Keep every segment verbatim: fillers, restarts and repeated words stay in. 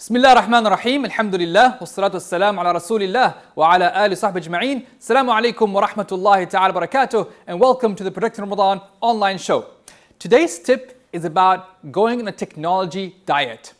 بسم الله الرحمن الرحيم، الحمد لله والصلاة والسلام على Rasulillah وعلى آل صحبه أجمعين. Assalamu alaykum wa rahmatullahi ta'ala barakatuh, and welcome to the Protecting Ramadan online show. Today's tip is about going on a technology diet.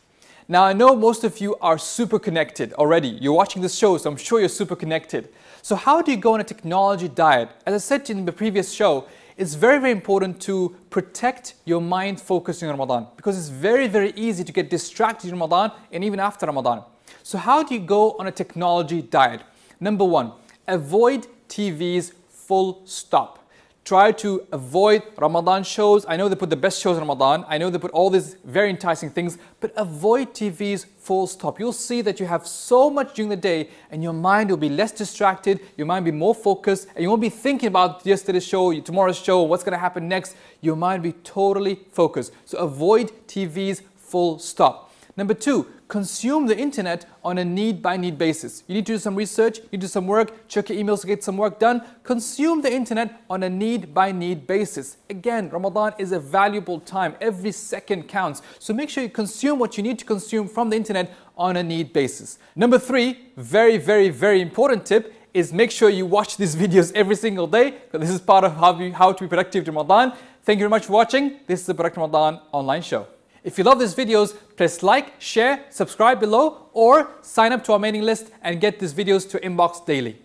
Now I know most of you are super connected already. You're watching this show, so I'm sure you're super connected. So how do you go on a technology diet? As I said in the previous show, it's very, very important to protect your mind focusing on Ramadan, because it's very, very easy to get distracted in Ramadan and even after Ramadan. So how do you go on a technology diet? Number one, avoid T Vs full stop. Try to avoid Ramadan shows. I know they put the best shows in Ramadan. I know they put all these very enticing things, but avoid T Vs full stop. You'll see that you have so much during the day and your mind will be less distracted, your mind will be more focused, and you won't be thinking about yesterday's show, tomorrow's show, what's going to happen next. Your mind will be totally focused. So avoid T Vs full stop. Number two, consume the internet on a need-by-need basis. You need to do some research, you do some work, check your emails to get some work done. Consume the internet on a need-by-need basis. Again, Ramadan is a valuable time. Every second counts. So make sure you consume what you need to consume from the internet on a need basis. Number three, very, very, very important tip is make sure you watch these videos every single day, because this is part of how, we, how to be productive in Ramadan. Thank you very much for watching. This is the Protecting Ramadan online show. If you love these videos, press like, share, subscribe below, or sign up to our mailing list and get these videos to your inbox daily.